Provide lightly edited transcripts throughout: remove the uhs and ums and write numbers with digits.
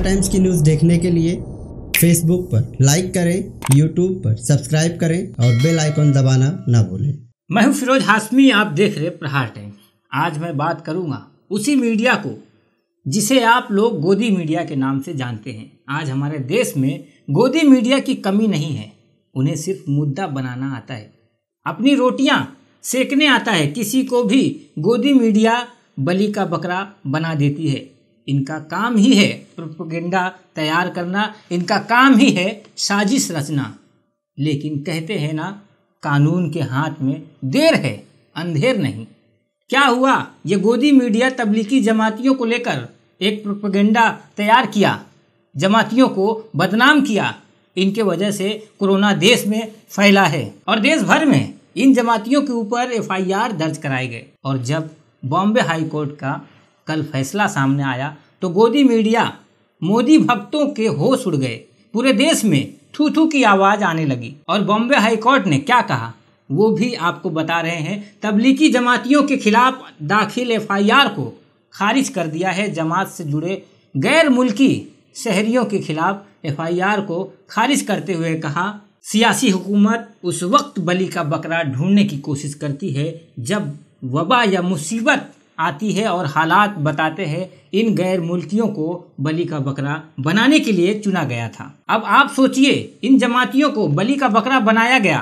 प्रहार टाइम्स की न्यूज़ देखने के लिए फेसबुक पर लाइक करें, यूट्यूब पर सब्सक्राइब करें और बेल आइकॉन दबाना ना भूलें। मैं हूं फिरोज हाशमी, आप देख रहे प्रहार टाइम्स। आज मैं बात करूंगा उसी मीडिया को जिसे आप लोग गोदी मीडिया के नाम से जानते हैं। आज हमारे देश में गोदी मीडिया की कमी नहीं है, उन्हें सिर्फ मुद्दा बनाना आता है, अपनी रोटियां सेकने आता है। किसी को भी गोदी मीडिया बलि का बकरा बना देती है। इनका काम ही है प्रोपेगेंडा तैयार करना, इनका काम ही है साजिश रचना। लेकिन कहते हैं ना, कानून के हाथ में देर है अंधेर नहीं। क्या हुआ, ये गोदी मीडिया तबलीगी जमातियों को लेकर एक प्रोपेगेंडा तैयार किया, जमातियों को बदनाम किया। इनके वजह से कोरोना देश में फैला है और देश भर में इन जमातियों के ऊपर एफआईआर दर्ज कराए गए। और जब बॉम्बे हाईकोर्ट का कल फैसला सामने आया तो गोदी मीडिया मोदी भक्तों के होश उड़ गए। पूरे देश में थू थू की आवाज़ आने लगी। और बॉम्बे हाईकोर्ट ने क्या कहा वो भी आपको बता रहे हैं। तबलीगी जमातियों के खिलाफ दाखिल एफआईआर को खारिज कर दिया है। जमात से जुड़े गैर मुल्की शहरियों के खिलाफ एफआईआर को खारिज करते हुए कहा, सियासी हुकूमत उस वक्त बलि का बकरा ढूंढने की कोशिश करती है जब वबा या मुसीबत आती है और हालात बताते हैं। इन गैर मुल्कियों को बलि का बकरा बनाने के लिए चुना गया था। अब आप सोचिए, इन जमातियों को बलि का बकरा बनाया गया।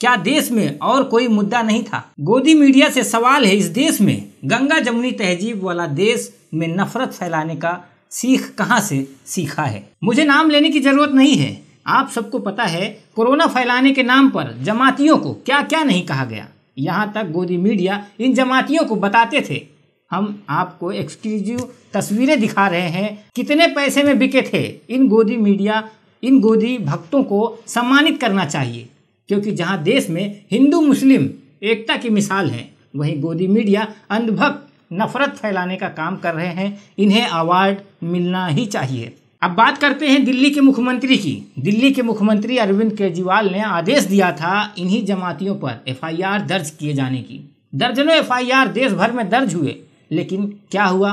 क्या देश में और कोई मुद्दा नहीं था? गोदी मीडिया से सवाल है, इस देश में गंगा जमुनी तहजीब वाला देश में नफरत फैलाने का सीख कहाँ से सीखा है? मुझे नाम लेने की जरूरत नहीं है, आप सबको पता है कोरोना फैलाने के नाम पर जमातियों को क्या क्या नहीं कहा गया। यहाँ तक गोदी मीडिया इन जमातियों को बताते थे। हम आपको एक्सक्लूसिव तस्वीरें दिखा रहे हैं, कितने पैसे में बिके थे। इन गोदी मीडिया, इन गोदी भक्तों को सम्मानित करना चाहिए, क्योंकि जहां देश में हिंदू मुस्लिम एकता की मिसाल है, वहीं गोदी मीडिया अंधभक्त नफरत फैलाने का काम कर रहे हैं। इन्हें अवार्ड मिलना ही चाहिए। अब बात करते हैं दिल्ली के मुख्यमंत्री की। दिल्ली के मुख्यमंत्री अरविंद केजरीवाल ने आदेश दिया था इन्हीं जमातियों पर एफआईआर दर्ज किए जाने की। दर्जनों एफआईआर देश भर में दर्ज हुए, लेकिन क्या हुआ?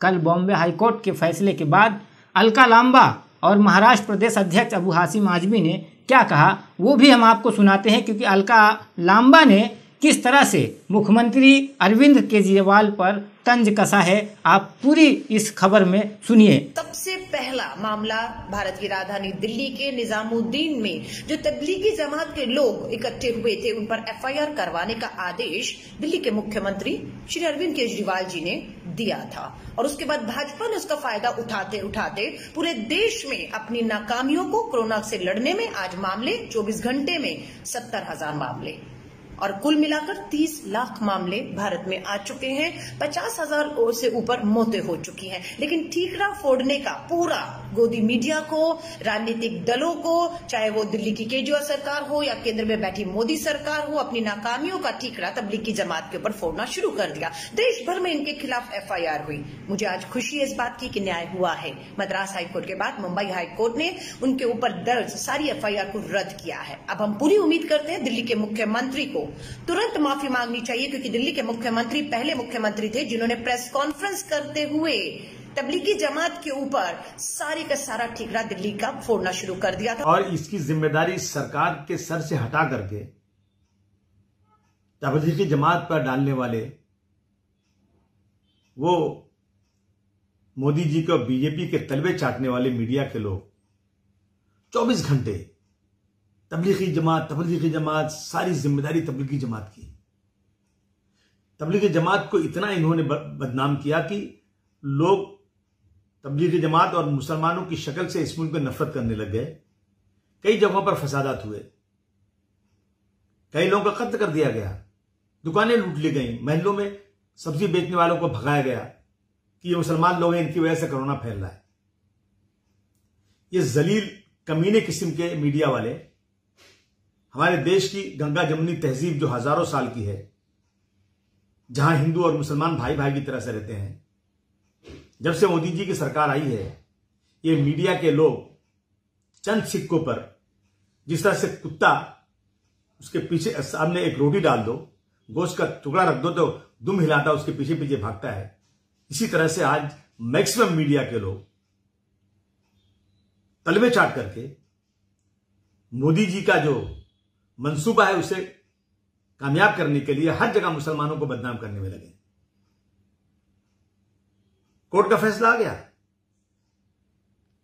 कल बॉम्बे हाईकोर्ट के फैसले के बाद अलका लांबा और महाराष्ट्र प्रदेश अध्यक्ष अबू आसिम आजमी ने क्या कहा वो भी हम आपको सुनाते हैं, क्योंकि अलका लांबा ने किस तरह से मुख्यमंत्री अरविंद केजरीवाल पर तंज कसा है, आप पूरी इस खबर में सुनिए। सबसे पहला मामला भारत की राजधानी दिल्ली के निजामुद्दीन में जो तबलीगी जमात के लोग इकट्ठे हुए थे, उन पर एफआईआर करवाने का आदेश दिल्ली के मुख्यमंत्री श्री अरविंद केजरीवाल जी ने दिया था। और उसके बाद भाजपा ने उसका फायदा उठाते उठाते पूरे देश में अपनी नाकामियों को कोरोना से लड़ने में आज मामले 24 घंटे में 70,000 मामले और कुल मिलाकर 30 लाख मामले भारत में आ चुके हैं। 50,000 और से ऊपर मौतें हो चुकी हैं। लेकिन ठीकरा फोड़ने का पूरा गोदी मीडिया को, राजनीतिक दलों को, चाहे वो दिल्ली की केजरीवाल सरकार हो या केंद्र में बैठी मोदी सरकार हो, अपनी नाकामियों का ठीकरा तबलीगी जमात के ऊपर फोड़ना शुरू कर दिया। देश भर में इनके खिलाफ एफआईआर हुई। मुझे आज खुशी है इस बात की कि न्याय हुआ है। मद्रास हाईकोर्ट के बाद मुंबई हाईकोर्ट ने उनके ऊपर दर्ज सारी एफआईआर को रद्द किया है। अब हम पूरी उम्मीद करते हैं दिल्ली के मुख्यमंत्री को तुरंत माफी मांगनी चाहिए, क्योंकि दिल्ली के मुख्यमंत्री पहले मुख्यमंत्री थे जिन्होंने प्रेस कॉन्फ्रेंस करते हुए तबलीगी जमात के ऊपर सारी का सारा ठीकरा दिल्ली का फोड़ना शुरू कर दिया था। और इसकी जिम्मेदारी सरकार के सर से हटा करके तबलीगी जमात पर डालने वाले वो मोदी जी को बीजेपी के तलवे चाटने वाले मीडिया के लोग 24 घंटे तबलीगी जमात सारी जिम्मेदारी तबलीगी जमात की। तबलीगी जमात को इतना इन्होंने बदनाम किया कि लोग तबलीगी जमात और मुसलमानों की शक्ल से इस मुल्क में नफरत करने लग गए। कई जगहों पर फसादात हुए, कई लोगों का कत्ल कर दिया गया, दुकानें लूट ली गई, महलों में सब्जी बेचने वालों को भगाया गया कि ये मुसलमान लोग हैं, इनकी वजह से कोरोना फैल रहा है। ये जलील कमीने किस्म के मीडिया वाले हमारे देश की गंगा जमुनी तहजीब जो हजारों साल की है, जहां हिंदू और मुसलमान भाई भाई की तरह से रहते हैं, जब से मोदी जी की सरकार आई है, ये मीडिया के लोग चंद सिक्कों पर जिस तरह से कुत्ता उसके पीछे सामने एक रोटी डाल दो, गोश्त का टुकड़ा रख दो तो दुम हिलाता उसके पीछे पीछे भागता है, इसी तरह से आज मैक्सिमम मीडिया के लोग तलवे चाट करके मोदी जी का जो मंसूबा है उसे कामयाब करने के लिए हर जगह मुसलमानों को बदनाम करने में लगे। कोर्ट का फैसला आ गया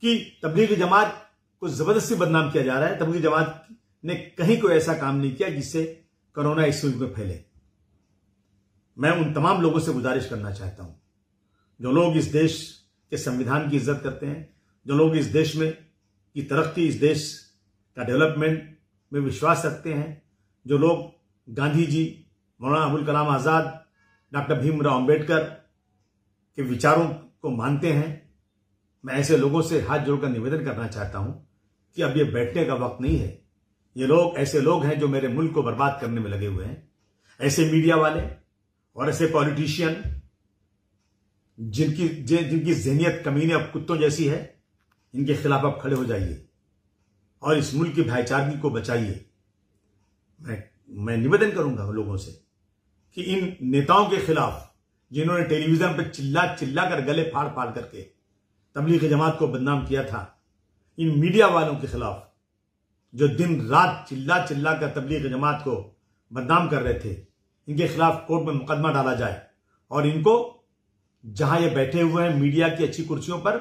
कि तबलीगी जमात को जबरदस्ती बदनाम किया जा रहा है, तबलीगी जमात ने कहीं कोई ऐसा काम नहीं किया जिससे कोरोना इस मुल्क में फैले। मैं उन तमाम लोगों से गुजारिश करना चाहता हूं जो लोग इस देश के संविधान की इज्जत करते हैं, जो लोग इस देश में की तरक्की, इस देश का डेवलपमेंट में विश्वास रखते हैं, जो लोग गांधी जी, मौलाना अबुल कलाम आजाद, डॉक्टर भीम राव अंबेडकर के विचारों को मानते हैं, मैं ऐसे लोगों से हाथ जोड़कर निवेदन करना चाहता हूं कि अब ये बैठने का वक्त नहीं है। ये लोग ऐसे लोग हैं जो मेरे मुल्क को बर्बाद करने में लगे हुए हैं। ऐसे मीडिया वाले और ऐसे पॉलिटिशियन जिनकी जहनियत कमीने अब कुत्तों जैसी है, इनके खिलाफ आप खड़े हो जाइए और इस मुल्क की भाईचारगी को बचाइए। मैं निवेदन करूंगा लोगों से कि इन नेताओं के खिलाफ जिन्होंने टेलीविजन पर चिल्ला चिल्ला कर गले फाड़ फाड़ करके तबलीगी जमात को बदनाम किया था, इन मीडिया वालों के खिलाफ जो दिन रात चिल्ला चिल्ला कर तबलीगी जमात को बदनाम कर रहे थे, इनके खिलाफ कोर्ट में मुकदमा डाला जाए और इनको जहां ये बैठे हुए हैं मीडिया की अच्छी कुर्सियों पर,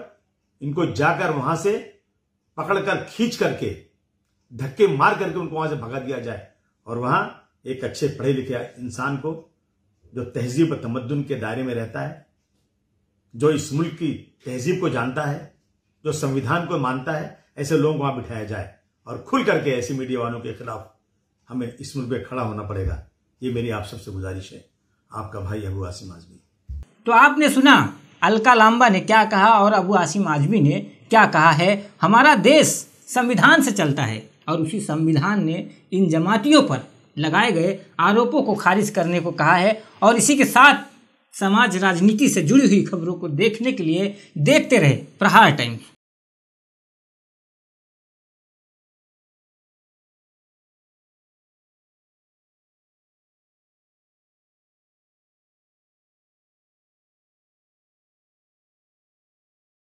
इनको जाकर वहां से पकड़कर खींच करके धक्के मार करके उनको वहां से भगा दिया जाए और वहां एक अच्छे पढ़े लिखे इंसान को जो तहजीब और तमद्दुन के दायरे में रहता है, जो इस मुल्क की तहजीब को जानता है, जो संविधान को मानता है, ऐसे लोग वहां बिठाया जाए और खुल करके ऐसे मीडिया वालों के खिलाफ हमें इस मुल्क में खड़ा होना पड़ेगा। ये मेरी आप सबसे गुजारिश है। आपका भाई अबू आसिम आजमी। तो आपने सुना अलका लांबा ने क्या कहा और अबू आसिम आजमी ने क्या कहा है। हमारा देश संविधान से चलता है और उसी संविधान ने इन जमातियों पर लगाए गए आरोपों को खारिज करने को कहा है। और इसी के साथ समाज राजनीति से जुड़ी हुई खबरों को देखने के लिए देखते रहे प्रहार टाइम्स।